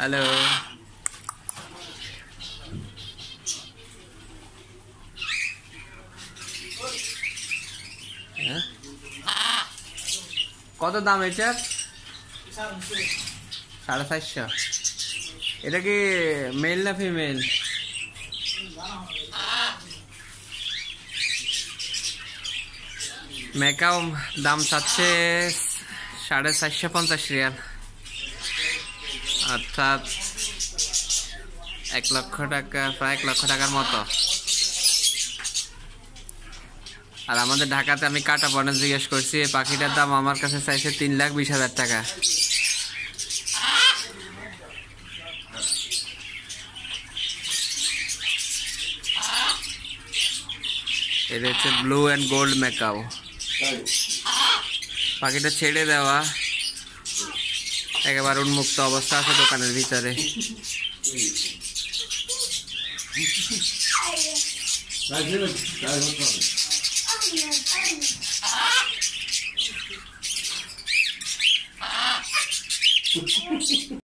Hello কত দাম এটা? 450। এটা কি মেল না ফিমেল? মেকাও দাম চাচ্ছে 450 রিয়াল, অর্থাৎ 1 লক্ষ টাকা, প্রায় 1 লক্ষ টাকার মতো। আর আমাদের ঢাকাতে আমি কাটা পড়া জিজ্ঞেস করছি, এই পাখিটার দাম আমার কাছে চাইছে 3,20,000 টাকা। এটা হচ্ছে ব্লু অ্যান্ড গোল্ড মেকাও। পাখিটা ছেড়ে দেওয়া, একেবারে উন্মুক্ত অবস্থা আছে দোকানের ভিতরে।